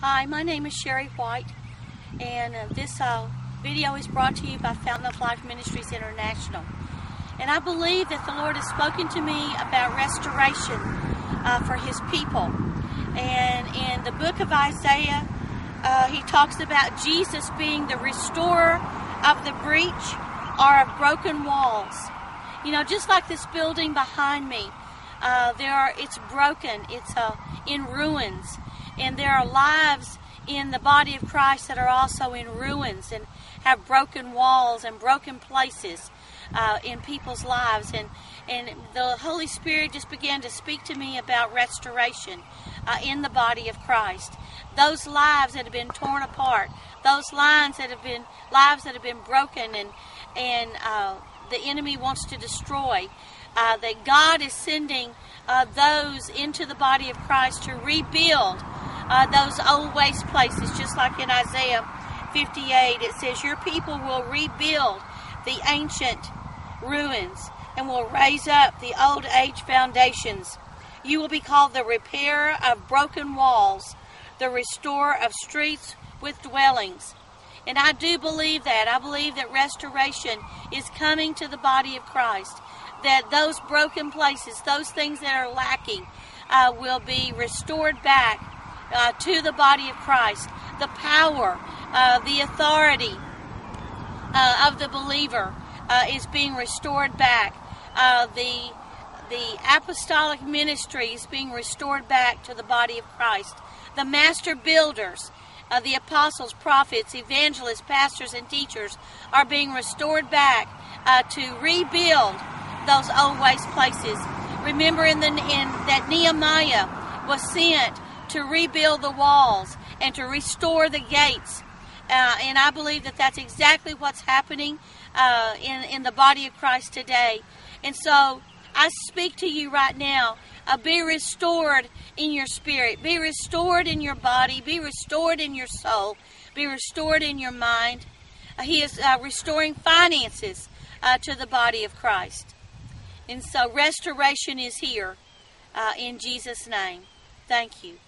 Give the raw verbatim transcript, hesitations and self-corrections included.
Hi, my name is Sherry White, and uh, this uh, video is brought to you by Fountain of Life Ministries International. And I believe that the Lord has spoken to me about restoration uh, for His people. And in the book of Isaiah, uh, He talks about Jesus being the restorer of the breach or of broken walls. You know, just like this building behind me, uh, there are, it's broken, it's uh, in ruins. And there are lives in the body of Christ that are also in ruins and have broken walls and broken places uh, in people's lives. And, and the Holy Spirit just began to speak to me about restoration uh, in the body of Christ. Those lives that have been torn apart, those lines that have been, lives that have been broken and, and uh, the enemy wants to destroy. Uh, that God is sending uh, those into the body of Christ to rebuild Uh, those old waste places, just like in Isaiah fifty-eight, it says, your people will rebuild the ancient ruins and will raise up the old age foundations. You will be called the repairer of broken walls, the restorer of streets with dwellings. And I do believe that. I believe that restoration is coming to the body of Christ, that those broken places, those things that are lacking, uh, will be restored back Uh, to the body of Christ, the power, uh, the authority uh, of the believer uh, is being restored back. Uh, the the apostolic ministry is being restored back to the body of Christ. The master builders, uh, the apostles, prophets, evangelists, pastors, and teachers are being restored back uh, to rebuild those old waste places. Remember in the in that Nehemiah was sent to rebuild the walls and to restore the gates. Uh, and I believe that that's exactly what's happening uh, in, in the body of Christ today. And so I speak to you right now, uh, be restored in your spirit, be restored in your body, be restored in your soul, be restored in your mind. Uh, he is uh, restoring finances uh, to the body of Christ. And so restoration is here uh, in Jesus' name. Thank you.